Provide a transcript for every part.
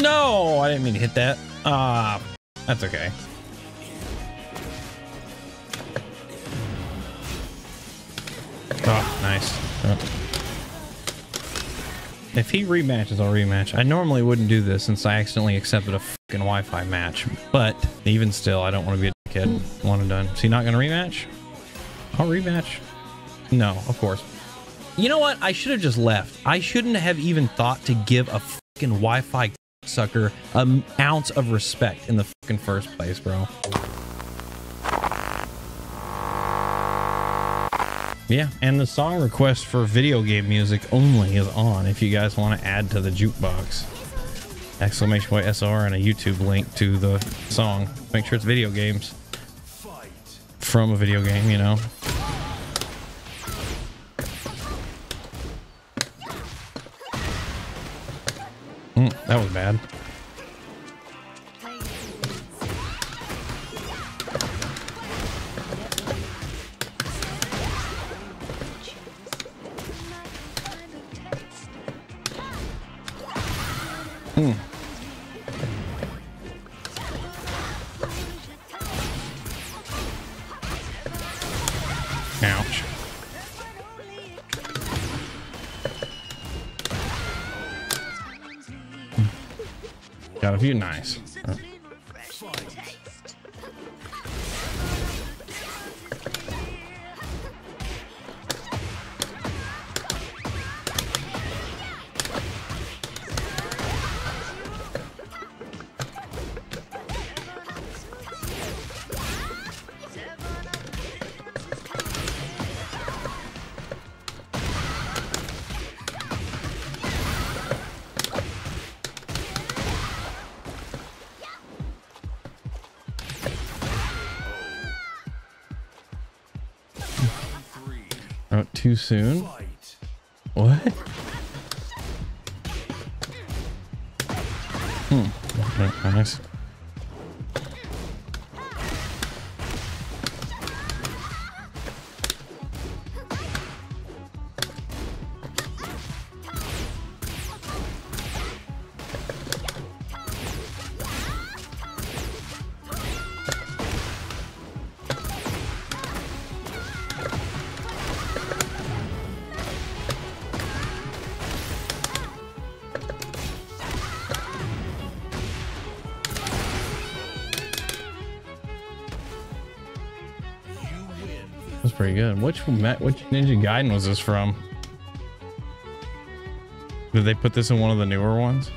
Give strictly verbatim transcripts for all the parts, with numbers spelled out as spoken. No, I didn't mean to hit that. Ah, uh, that's okay. Oh, nice. Oh. If he rematches, I'll rematch. I normally wouldn't do this since I accidentally accepted a fucking Wi-Fi match, but even still, I don't want to be a dickhead. One and done. Is he not going to rematch? I'll rematch. No, of course. You know what? I should have just left. I shouldn't have even thought to give a fucking Wi-Fi sucker an ounce of respect in the fucking first place, bro. Yeah, and the song request for video game music only is on if you guys want to add to the jukebox. Exclamation point S R and a YouTube link to the song. Make sure it's video games. From a video game, you know. Mm, that was bad. Hmm. Ouch. Got a few nice. Oh. Too soon? What? Hmm. Okay, nice. Good. Which, which Ninja Gaiden was this from? Did they put this in one of the newer ones?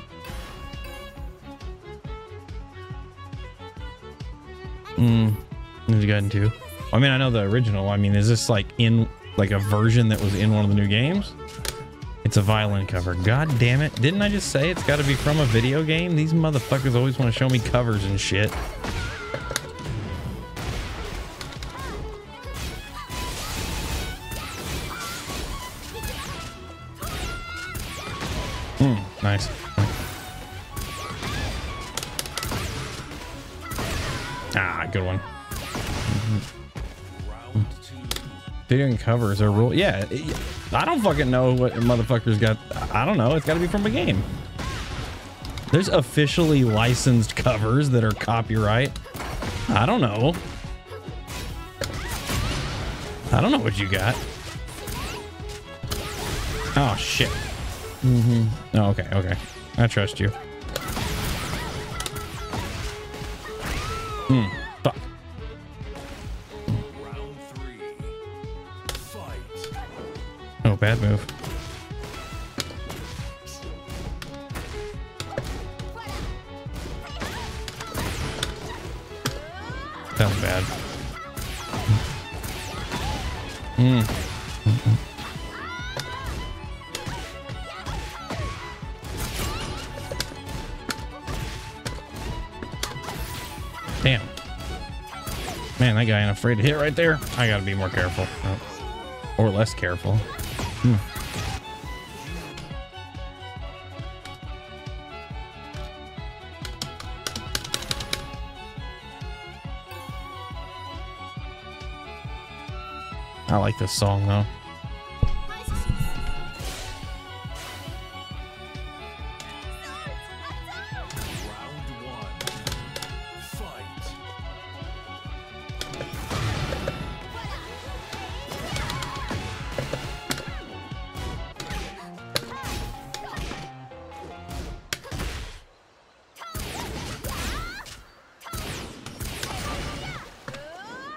Mm, Ninja Gaiden two. I mean, I know the original. I mean, is this like in like a version that was in one of the new games? It's a violin cover. God damn it. Didn't I just say it's got to be from a video game? These motherfuckers always want to show me covers and shit. Nice. Ah, good one. Video and covers are rule. Yeah, I don't fucking know what motherfuckers got. I don't know. It's got to be from a game. There's officially licensed covers that are copyright. I don't know. I don't know what you got. Oh, shit. Mm-hmm. Oh, okay, okay. I trust you. Hmm. Fuck. Round three. Fight. Oh, bad move. That was bad. Hmm. Mm-mm. Man, that guy ain't afraid to hit right there. I gotta be more careful. Oh. Or less careful. Hmm. I like this song though.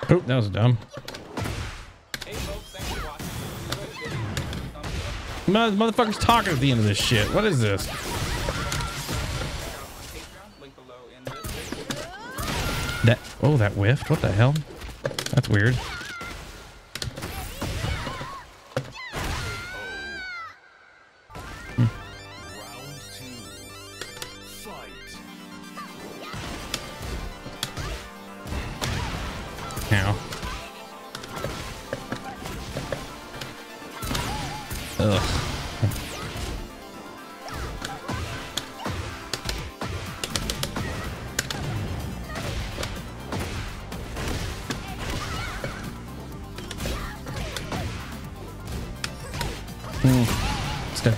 Oh, that was dumb. Hey folks, thanks for watching. Motherfuckers talking at the end of this shit. What is this? That, oh, that whiffed. What the hell? That's weird.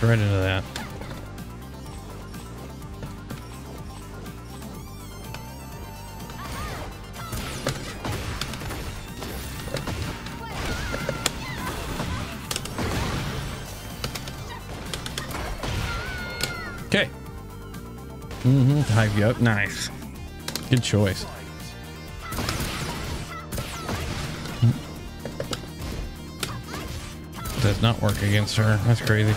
Right into that. Okay. Mm-hmm. Hype you up. Nice. Good choice. Does not work against her. That's crazy.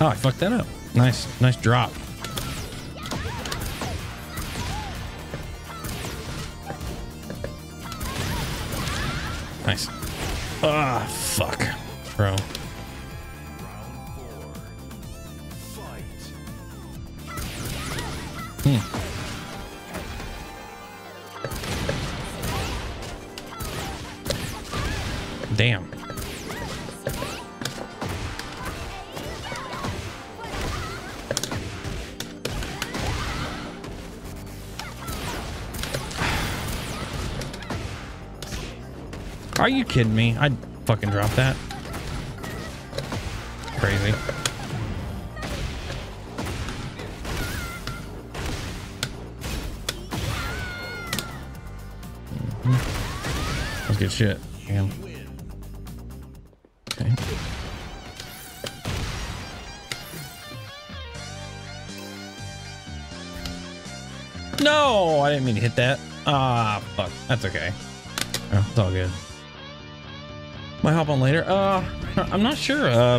Oh, I fucked that up. Nice, nice drop. Nice. Ah, oh, fuck, bro. Hmm. Damn. Are you kidding me? I'd fucking drop that. Crazy. Mm-hmm. That's good shit. Damn. Okay. No, I didn't mean to hit that. Ah, fuck. That's okay. Oh, it's all good. Might hop on later. Uh, I'm not sure. Uh,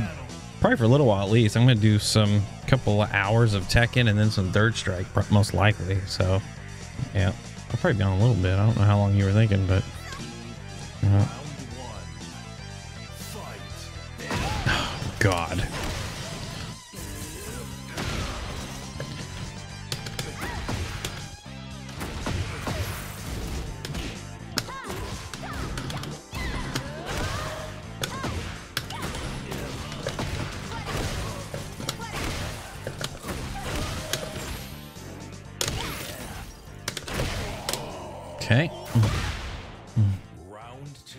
probably for a little while at least. I'm gonna do some couple of hours of Tekken and then some Third Strike, most likely. So, yeah, I'll probably be on a little bit. I don't know how long you were thinking, but. You know. Oh God. Okay.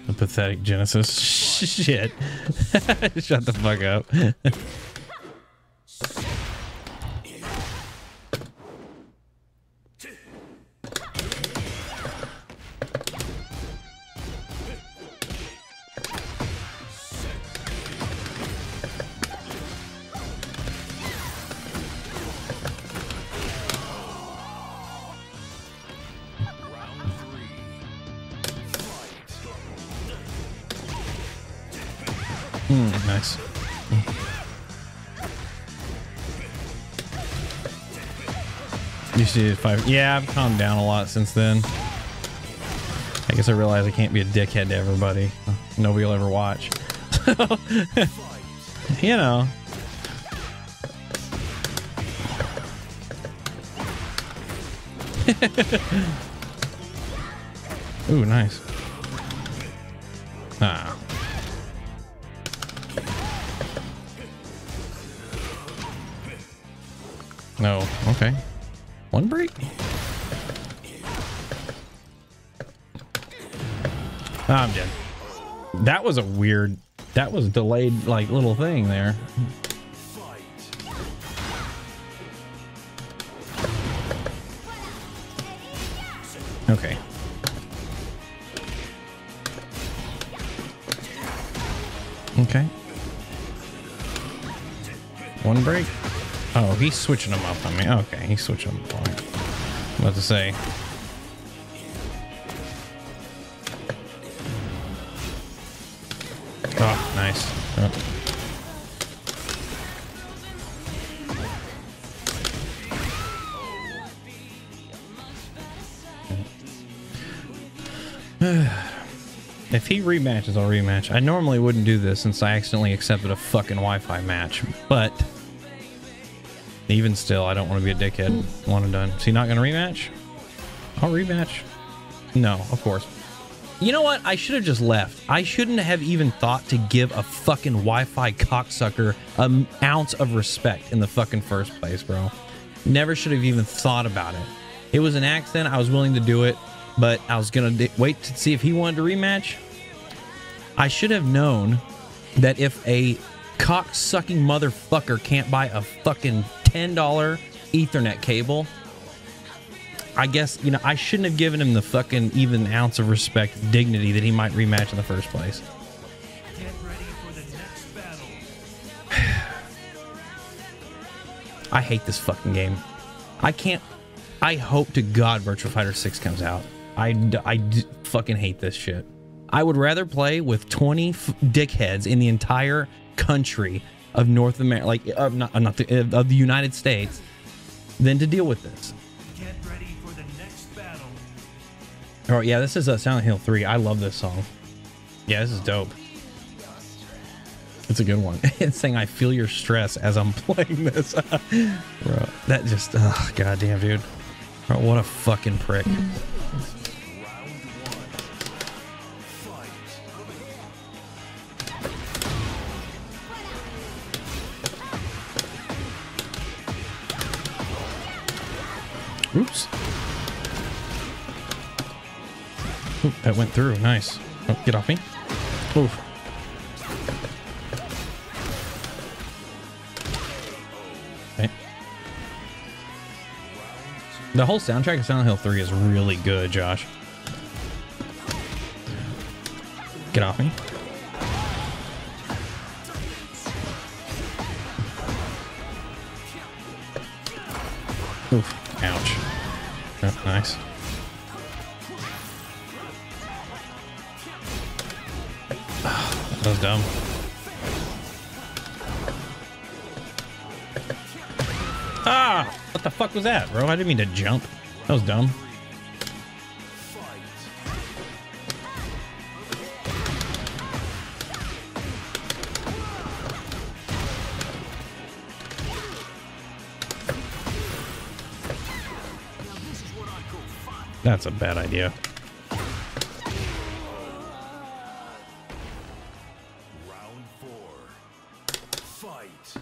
A pathetic Genesis. Shit. Shut the fuck up. Mm, nice. Mm. You see five. Yeah, I've calmed down a lot since then. I guess I realize I can't be a dickhead to everybody. Nobody will ever watch. You know. Ooh, nice. Ah. No. Okay. One break. Oh, I'm dead. That was a weird. That was a delayed, like little thing there. Okay. Okay. One break. Oh, he's switching them up on me. Okay, he's switching them up on me. I'm about to say. Oh, nice. Oh. If he rematches, I'll rematch. I normally wouldn't do this since I accidentally accepted a fucking Wi-Fi match, but even still, I don't want to be a dickhead. One and done. Is he not going to rematch? I'll rematch. No, of course. You know what? I should have just left. I shouldn't have even thought to give a fucking Wi-Fi cocksucker an ounce of respect in the fucking first place, bro. Never should have even thought about it. It was an accident. I was willing to do it, but I was going to wait to see if he wanted to rematch. I should have known that if a cocksucking motherfucker can't buy a fucking ten dollar Ethernet cable, I guess, you know, I shouldn't have given him the fucking even ounce of respect, dignity that he might rematch in the first place. Get ready for the next battle. I hate this fucking game. I can't. I hope to God Virtua Fighter six comes out. I, I d fucking hate this shit. I would rather play with twenty f dickheads in the entire country of North America, like of not, not the, of the United States, than to deal with this. Get ready for the next battle. Oh yeah, this is a uh, Silent Hill three. I love this song. Yeah, this is dope. It's a good one. It's saying I feel your stress as I'm playing this. Bro, that just, oh, goddamn, dude. Bro, what a fucking prick. Oops. Ooh, that went through. Nice. Oh, get off me. Oof. Okay. The whole soundtrack of Silent Hill three is really good, Josh. Get off me. Oof. Ouch. Oh, nice. Oh, that was dumb. Ah! What the fuck was that, bro? I didn't mean to jump. That was dumb. That's a bad idea. Round four. Fight.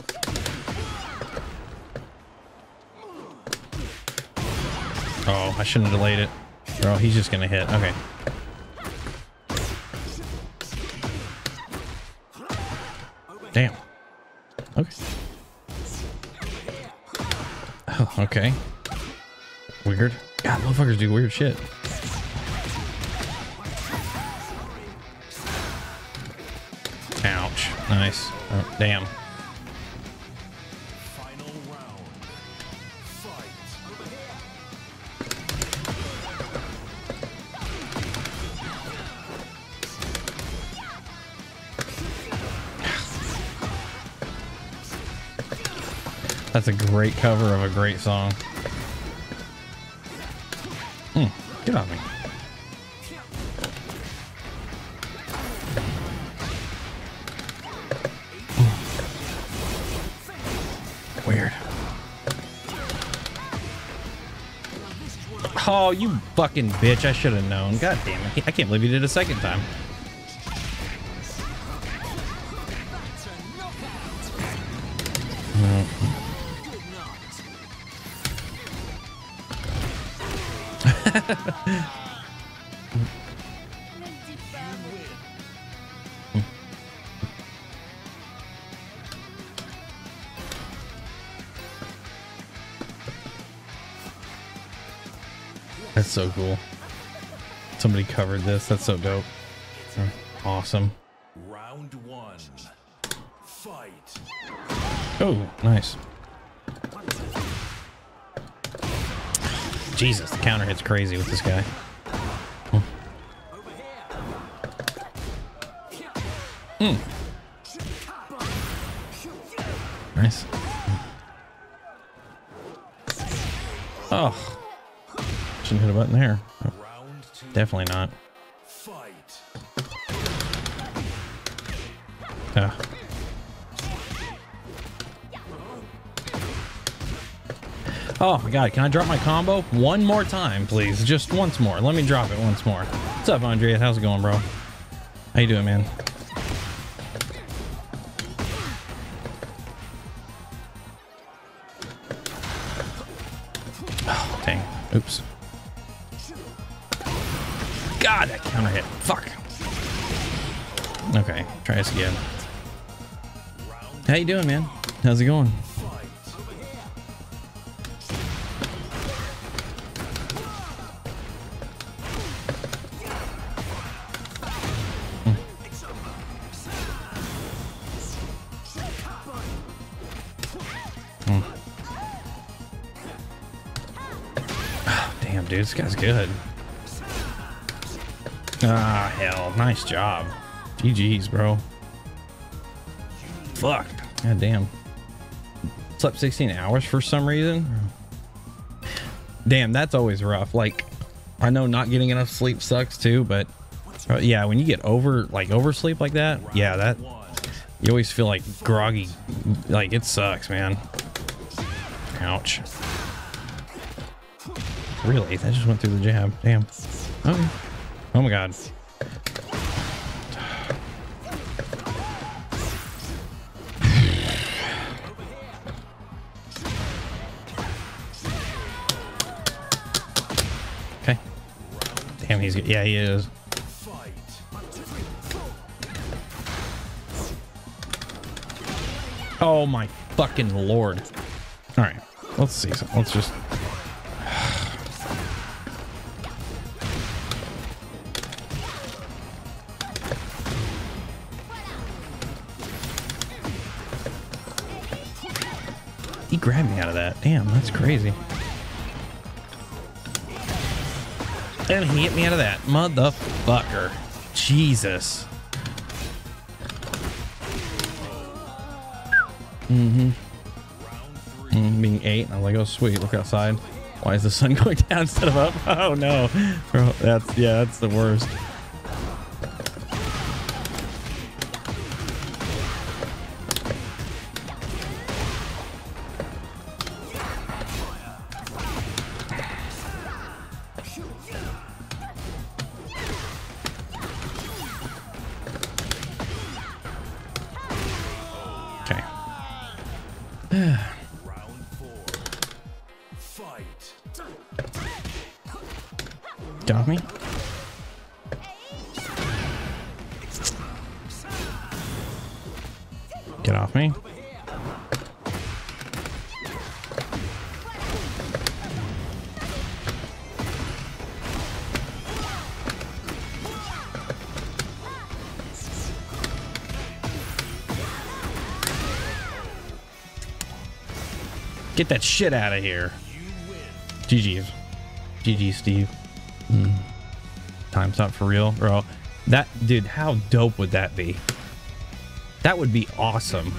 Oh, I shouldn't have delayed it. Bro, he's just gonna hit. Okay. Damn. Okay. Oh, okay. Weird. God, motherfuckers do weird shit. Ouch. Nice. Oh, damn. Final round. Fight. That's a great cover of a great song. Hmm, get off me. Weird. Oh, you fucking bitch. I should have known. God damn it. I can't believe you did a second time. That's so cool. Somebody covered this. That's so dope. Awesome. Round one. Fight. Oh, nice. Jesus, the counter hits crazy with this guy. Huh. Hmm. Nice. Oh. Shouldn't hit a button there. Oh. Definitely not. Ah. Oh my god, can I drop my combo one more time, please? Just once more. Let me drop it once more. What's up, Andreas? How's it going, bro? How you doing, man? Oh, dang. Oops. God, that counter hit. Fuck. Okay, try this again. How you doing, man? How's it going? Dude, this guy's good. Ah, hell. Nice job. G G's, bro. Fuck. God damn. Slept sixteen hours for some reason. Damn, that's always rough. Like, I know not getting enough sleep sucks too, but uh, yeah, when you get over, like, oversleep like that, yeah, that, you always feel like groggy. Like, it sucks, man. Ouch. Really? That just went through the jab. Damn. Okay. Oh my god. Okay. Damn, he's good. Yeah, he is. Oh my fucking lord. All right. Let's see. So let's just... Grabbed me out of that. Damn, that's crazy. And he hit me out of that. Motherfucker. Jesus. Mm-hmm. Mm, being eight. I was like, oh, sweet. Look outside. Why is the sun going down instead of up? Oh, no. Bro, that's, yeah, that's the worst. Get that shit out of here. G G's. G G, Steve. Mm. Time stop for real, bro. That, dude, how dope would that be? That would be awesome.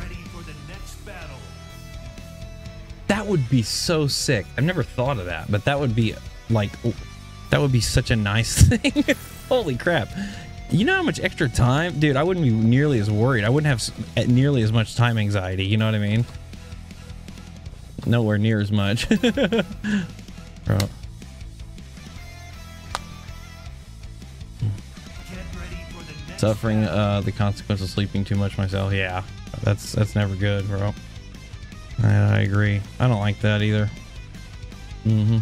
That would be so sick. I've never thought of that, but that would be like, that would be such a nice thing. Holy crap. You know how much extra time? Dude, I wouldn't be nearly as worried. I wouldn't have nearly as much time anxiety. You know what I mean? Nowhere near as much. Bro. Suffering uh, the consequence of sleeping too much myself. Yeah, that's that's never good, bro. I, I agree. I don't like that either. Mm-hmm.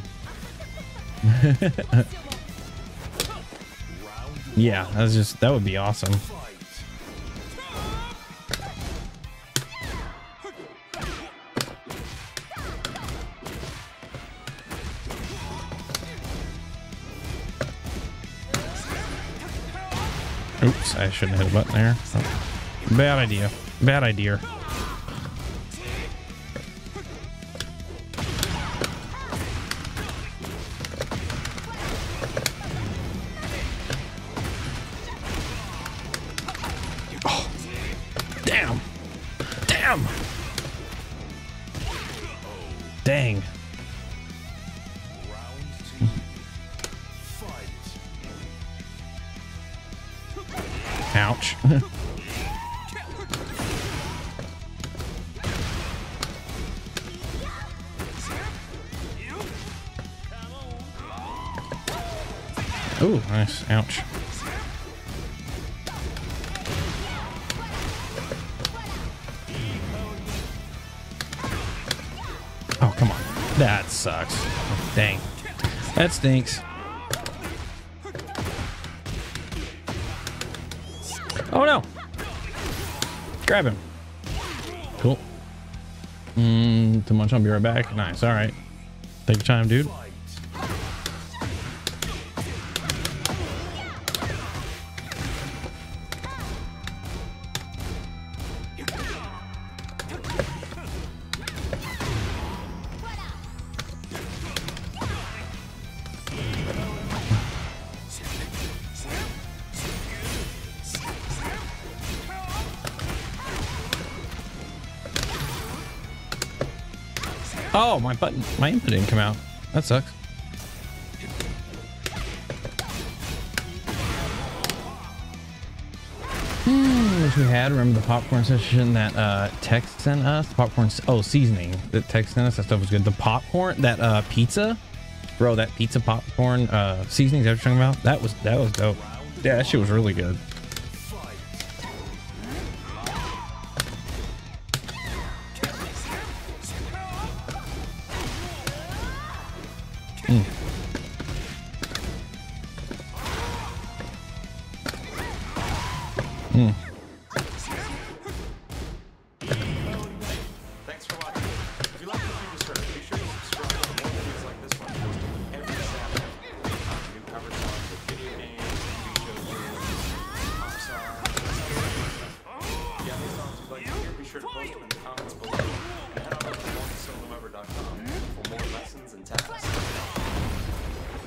Yeah, that's just, that would be awesome. Oops, I shouldn't hit a button there. Oh. Bad idea. Bad idea. Oh, Damn! Damn! Dang. Ouch. Ooh, nice. Ouch. Oh, come on. That sucks. Dang. That stinks. Oh, no. Grab him. Cool. Mmm, too much. I'll be right back. Nice. All right. Take your time, dude. Oh, my button, my input didn't come out. That sucks. Hmm, which we had. Remember the popcorn session that uh, Tex sent us? Popcorn, oh, seasoning that Tex sent us. That stuff was good. The popcorn, that uh, pizza, bro, that pizza popcorn uh, seasoning. Is that what you're talking about? That was that was dope. Yeah, that shit was really good.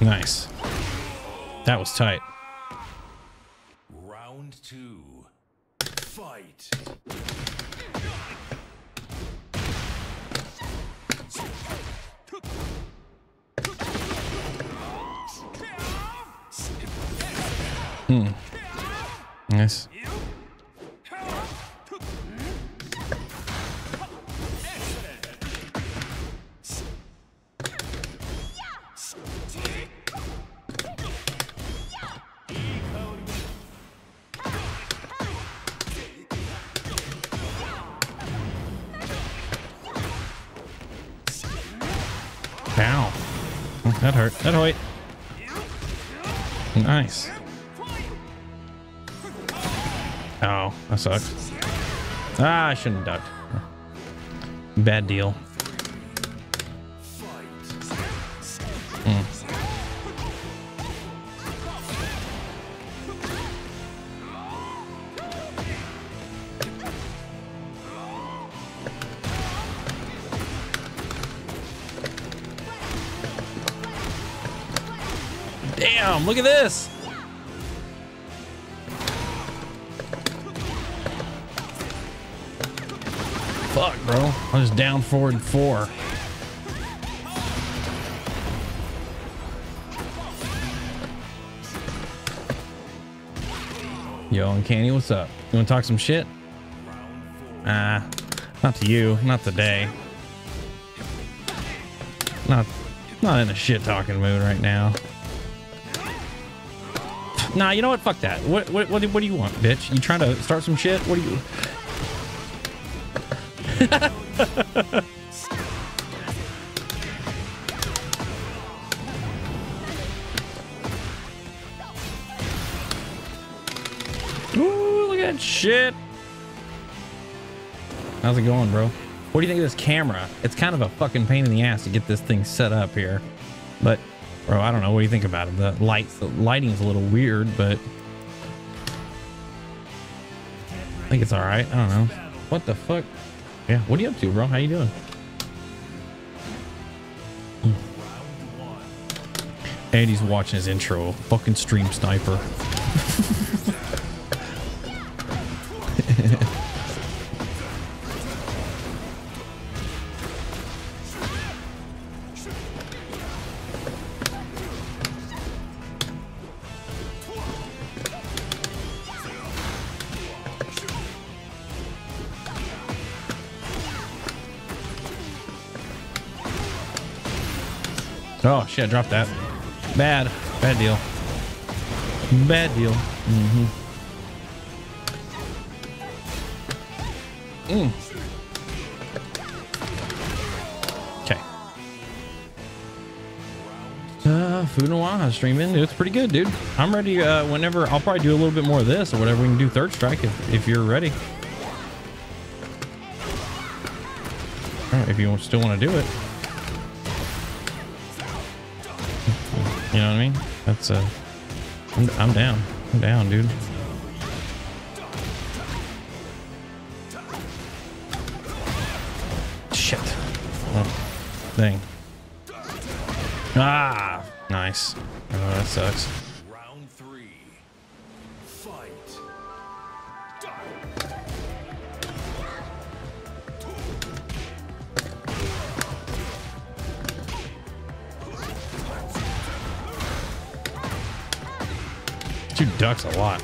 Nice. That was tight. Round two. Fight. Hmm. Nice. That hurt. That hurt. Nice. Oh, that sucks. Ah, I shouldn't have ducked. Bad deal. Mm. Damn, look at this. Fuck, bro. I'm just down forward four. Yo, Uncanny, what's up? You want to talk some shit? Ah, uh, not to you. Not today. Not, not in a shit talking mood right now. Nah, you know what? Fuck that. What, what what what do you want, bitch? You trying to start some shit? What are you? Ooh, look at that shit. How's it going, bro? What do you think of this camera? It's kind of a fucking pain in the ass to get this thing set up here, but. Bro, I don't know. What do you think about it? The lights, the lighting is a little weird, but I think it's all right. I don't know. What the fuck? Yeah. What are you up to, bro? How you doing? Andy's watching his intro. Fucking stream sniper. Oh shit, I dropped that. Bad. Bad deal. Bad deal. Mm-hmm. Mm. Uh, Funawaha streaming. It's pretty good, dude. I'm ready. Uh, whenever I'll probably do a little bit more of this or whatever. We can do Third Strike if, if you're ready. Right, if you still want to do it. You know what I mean? That's uh, I'm, I'm down. I'm down, dude. Shit. Oh, dang. Ah, nice. Oh, that sucks. Round three. Fight. Two ducks a lot.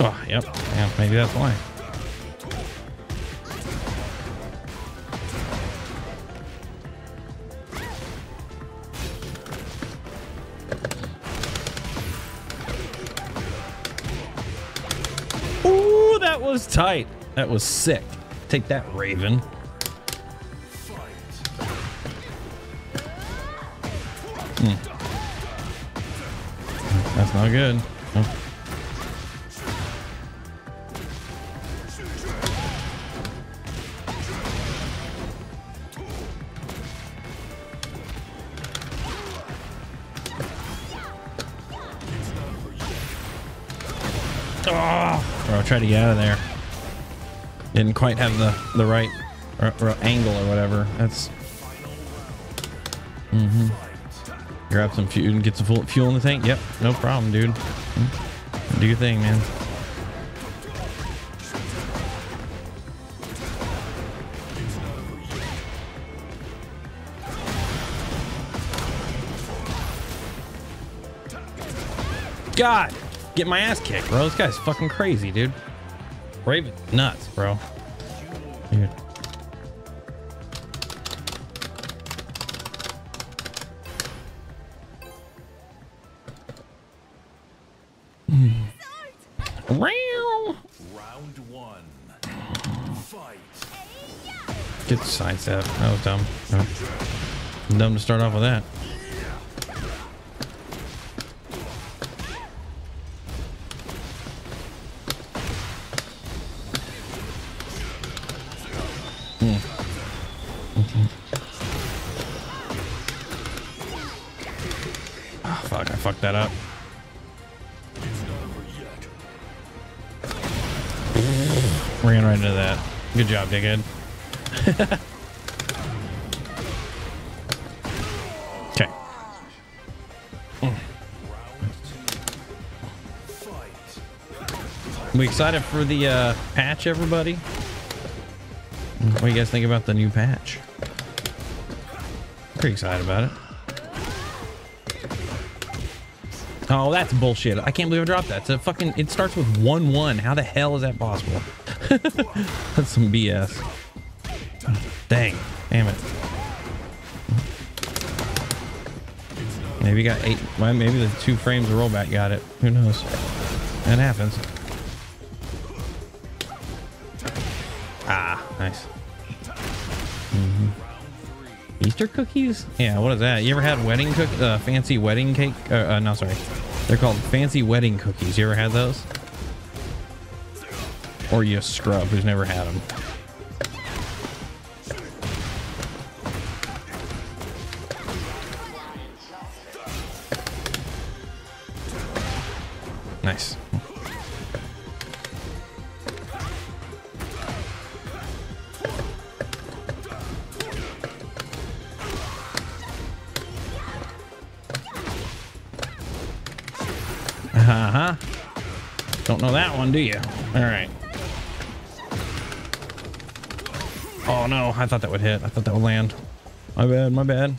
Oh, yep. Yeah, maybe that's why. Ooh, that was tight. That was sick. Take that, Raven. Hmm. That's not good. Oh. Try to get out of there. Didn't quite have the the right or, or angle or whatever. That's. Mm-hmm. Grab some fuel and get some full fuel in the tank. Yep, no problem, dude. Do your thing, man. God. Get my ass kicked, bro. This guy's fucking crazy, dude. Raven nuts, bro. Dude. Round one. Fight. Get the side step. That was dumb. Oh. Dumb to start off with that. That up. Ran right into that. Good job, dickhead. Okay. We excited for the uh, patch, everybody? What do you guys think about the new patch? Pretty excited about it. Oh, that's bullshit. I can't believe I dropped that. It's a fucking, it starts with one one. How the hell is that possible? That's some B S. Dang. Damn it. Maybe got eight. Well, maybe the two frames of rollback got it. Who knows? That happens. Ah, nice. Easter cookies? Yeah, what is that? You ever had wedding cook, uh, fancy wedding cake? Uh, uh, no, sorry. They're called fancy wedding cookies. You ever had those? Or you scrub who's never had them. Nice. Uh-huh. Don't know that one, do you? All right. Oh, no. I thought that would hit. I thought that would land. My bad. My bad.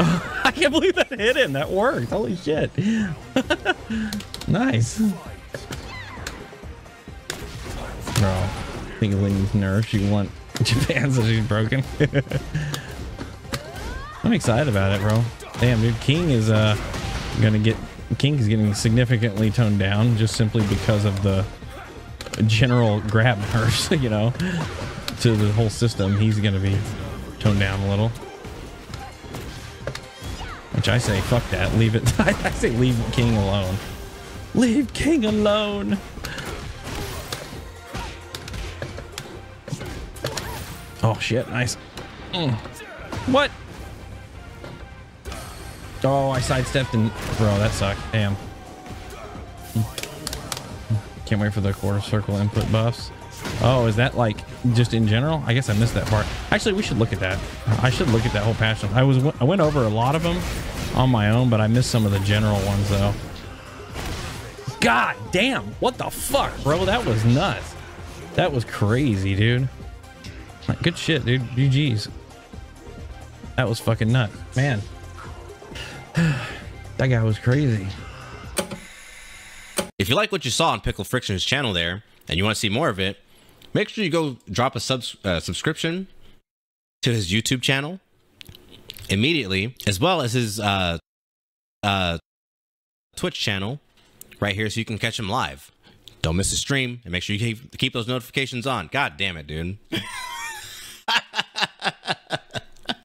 Oh, I can't believe that hit him. That worked. Holy shit. Nice. Bro, think of Ling's nerves. You want Japan so she's broken. I'm excited about it, bro. Damn, dude. King is uh gonna get King is getting significantly toned down just simply because of the general grab nerfs, you know, to the whole system. He's gonna be toned down a little. Which I say, fuck that. Leave it. I say leave King alone. Leave King alone. Oh shit, nice. Mm. What? Oh, I sidestepped and bro, that sucked. Damn. Can't wait for the quarter circle input buffs. Oh, is that like just in general? I guess I missed that part. Actually, we should look at that. I should look at that whole patch. I was I went over a lot of them on my own, but I missed some of the general ones though. God damn! What the fuck, bro? That was nuts. That was crazy, dude. Good shit, dude. G G's. That was fucking nuts, man. That guy was crazy. If you like what you saw on Pickle Friction's channel there, and you want to see more of it, make sure you go drop a subs uh, subscription to his YouTube channel immediately, as well as his uh, uh, Twitch channel right here, so you can catch him live. Don't miss a stream, and make sure you keep, keep those notifications on. God damn it, dude.